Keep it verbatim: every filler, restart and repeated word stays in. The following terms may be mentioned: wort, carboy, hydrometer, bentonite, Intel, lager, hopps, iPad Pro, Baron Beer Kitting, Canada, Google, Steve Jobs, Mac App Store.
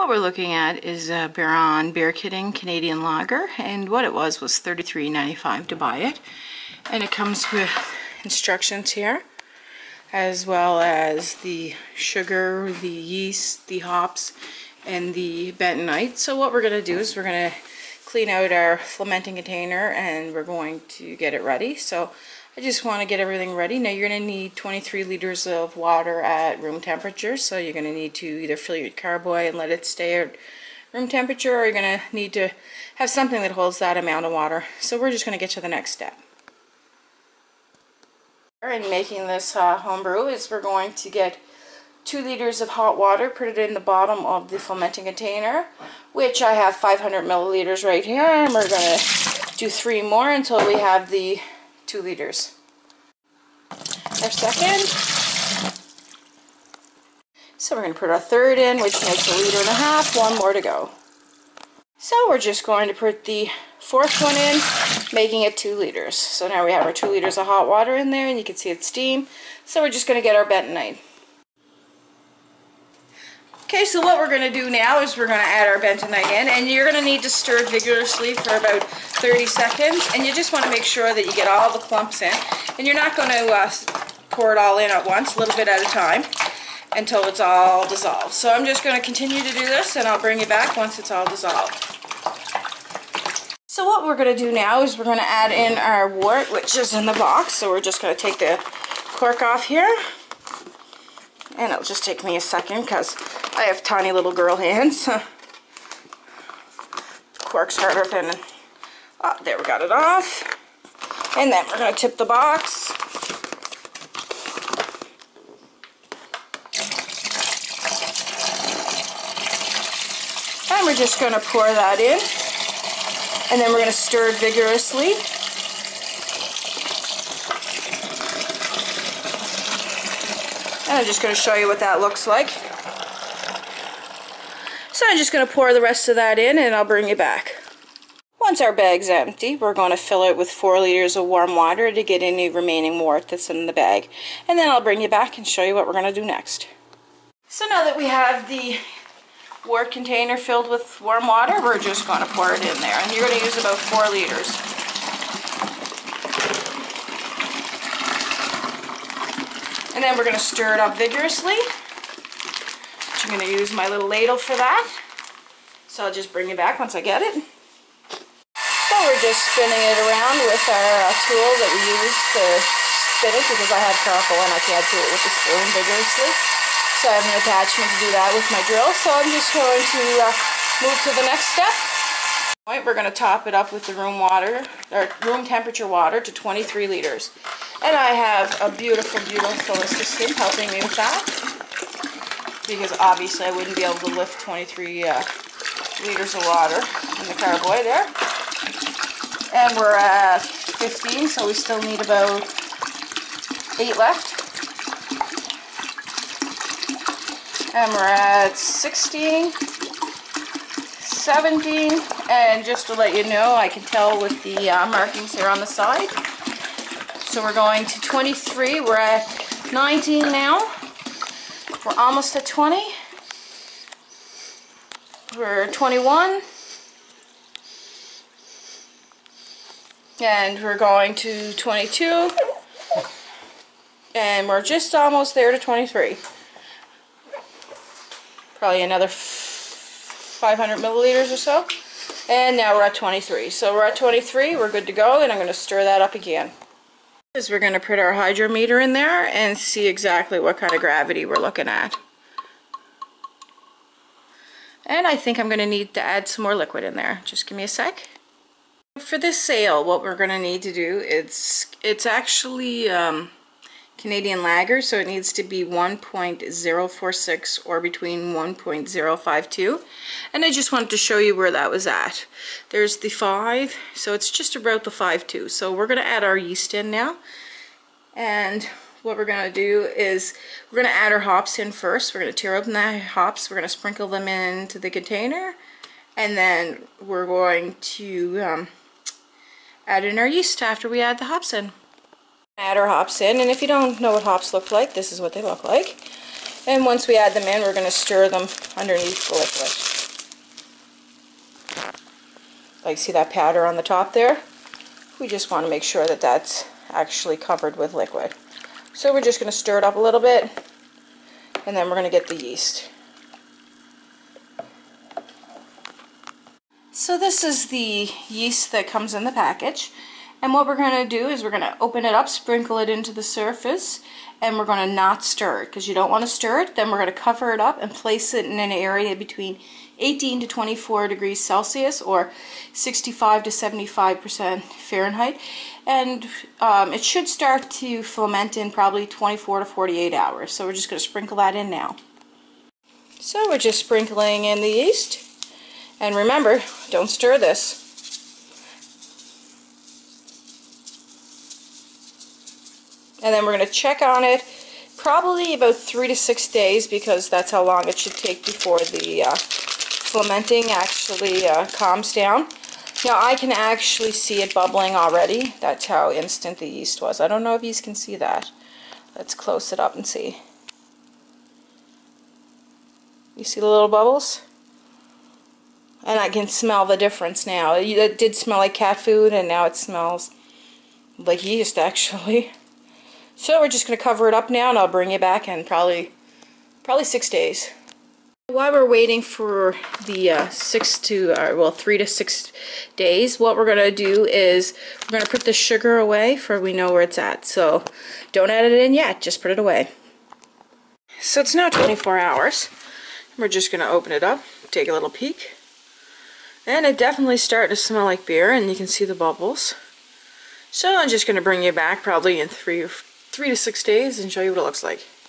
What we're looking at is a Baron Beer Kitting Canadian Lager, and what it was was thirty-three ninety-five to buy it. And it comes with instructions here, as well as the sugar, the yeast, the hops, and the bentonite. So what we're going to do is we're going to clean out our fermenting container and we're going to get it ready. So I just want to get everything ready. Now you're going to need twenty-three liters of water at room temperature. So you're going to need to either fill your carboy and let it stay at room temperature, or you're going to need to have something that holds that amount of water. So we're just going to get to the next step. In making this uh, homebrew is we're going to get two liters of hot water, put it in the bottom of the fermenting container, which I have five hundred milliliters right here, and we're going to do three more until we have the two liters. Our second. So we're going to put our third in, which makes a liter and a half, one more to go. So we're just going to put the fourth one in, making it two liters. So now we have our two liters of hot water in there, and you can see it's steam. So we're just going to get our bentonite. Okay, so what we're going to do now is we're going to add our bentonite in, and you're going to need to stir vigorously for about thirty seconds, and you just want to make sure that you get all the clumps in, and you're not going to uh, pour it all in at once, a little bit at a time, until it's all dissolved. So I'm just going to continue to do this, and I'll bring you back once it's all dissolved. So what we're going to do now is we're going to add in our wort, which is in the box. So we're just going to take the cork off here, and it'll just take me a second because I have tiny little girl hands. Cork's harder than... Oh, there, we got it off. And then we're going to tip the box. And we're just going to pour that in. And then we're going to stir it vigorously. And I'm just going to show you what that looks like. So I'm just going to pour the rest of that in, and I'll bring you back. Once our bag's empty, we're going to fill it with four liters of warm water to get any remaining wort that's in the bag. And then I'll bring you back and show you what we're going to do next. So now that we have the wort container filled with warm water, we're just going to pour it in there, and you're going to use about four liters. And then we're going to stir it up vigorously. I'm going to use my little ladle for that, so I'll just bring you back once I get it. So we're just spinning it around with our uh, tool that we use to spin it, because I have charcoal and I can't do it with a spoon vigorously. So I have an attachment to do that with my drill, so I'm just going to uh, move to the next step. All right, we're going to top it up with the room water, or room temperature water, to twenty-three liters. And I have a beautiful, beautiful assistant helping me with that, because obviously I wouldn't be able to lift twenty-three uh, liters of water in the carboy there. And we're at fifteen, so we still need about eight left. And we're at sixteen, seventeen, and just to let you know, I can tell with the uh, markings here on the side. So we're going to twenty-three, we're at nineteen now, we're almost at twenty, we're at twenty-one, and we're going to twenty-two, and we're just almost there to twenty-three. Probably another five hundred milliliters or so. And now we're at twenty-three. So we're at twenty-three, we're good to go, and I'm going to stir that up again. We're going to put our hydrometer in there and see exactly what kind of gravity we're looking at. And I think I'm going to need to add some more liquid in there. Just give me a sec. For this sale, what we're going to need to do, it's, it's actually... Um, Canadian lager, so it needs to be one point zero four six or between one point zero five two, and I just wanted to show you where that was at. There's the five, so it's just about the five point two. So we're going to add our yeast in now, and what we're going to do is we're going to add our hops in first. We're going to tear open the hops, we're going to sprinkle them into the container, and then we're going to um, add in our yeast after we add the hops in. Add our hops in, and if you don't know what hops look like, this is what they look like. And once we add them in, we're going to stir them underneath the liquid. Like, see that powder on the top there? We just want to make sure that that's actually covered with liquid. So we're just going to stir it up a little bit, and then we're going to get the yeast. So this is the yeast that comes in the package, and what we're going to do is we're going to open it up, sprinkle it into the surface, and we're going to not stir it, because you don't want to stir it. Then we're going to cover it up and place it in an area between eighteen to twenty-four degrees Celsius, or sixty-five to seventy-five percent Fahrenheit, and um, it should start to ferment in probably twenty-four to forty-eight hours. So we're just going to sprinkle that in now. So we're just sprinkling in the yeast, and remember, don't stir this. And then we're going to check on it probably about three to six days, because that's how long it should take before the uh, fermenting actually uh, calms down. Now I can actually see it bubbling already. That's how instant the yeast was. I don't know if you can see that. Let's close it up and see. You see the little bubbles? And I can smell the difference now. It did smell like cat food, and now it smells like yeast actually. So we're just going to cover it up now, and I'll bring you back in probably, probably six days. While we're waiting for the uh, six to, uh, well, three to six days, what we're going to do is we're going to put the sugar away, for we know where it's at. So don't add it in yet, just put it away. So it's now twenty-four hours. We're just going to open it up, take a little peek. And it definitely started to smell like beer, and you can see the bubbles. So I'm just going to bring you back probably in three or four. three to six days and show you what it looks like.